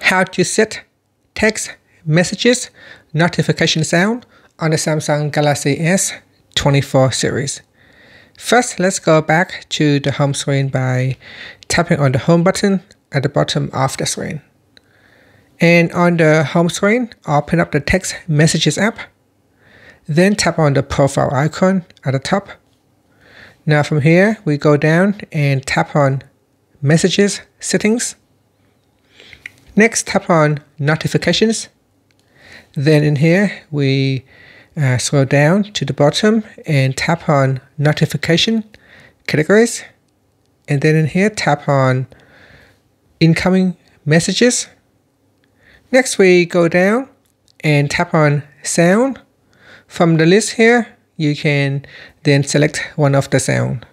How to set text messages notification sound on the Samsung Galaxy S24 series. First, let's go back to the home screen by tapping on the home button at the bottom of the screen. And on the home screen, open up the text messages app. Then tap on the profile icon at the top. Now from here, we go down and tap on messages settings. Next, tap on notifications. Then in here, we scroll down to the bottom and tap on notification categories. And then in here, tap on incoming messages. Next, we go down and tap on sound. From the list here, you can then select one of the sound.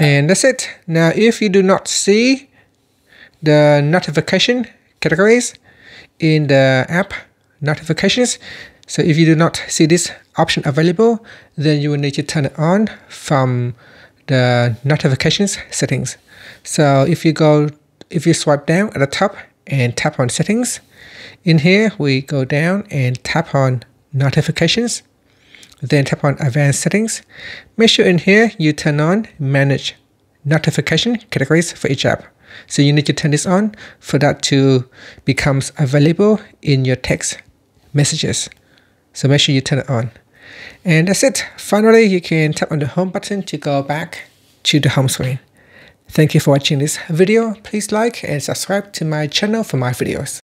And that's it. Now, if you do not see the notification categories in the app notifications, so if you do not see this option available, then you will need to turn it on from the notifications settings. So if you swipe down at the top and tap on settings, in here we go down and tap on notifications. Then tap on advanced settings. Make sure in here you turn on manage notification categories for each app. So you need to turn this on for that to become available in your text messages. So make sure you turn it on. And that's it. Finally, you can tap on the home button to go back to the home screen. Thank you for watching this video. Please like and subscribe to my channel for my videos.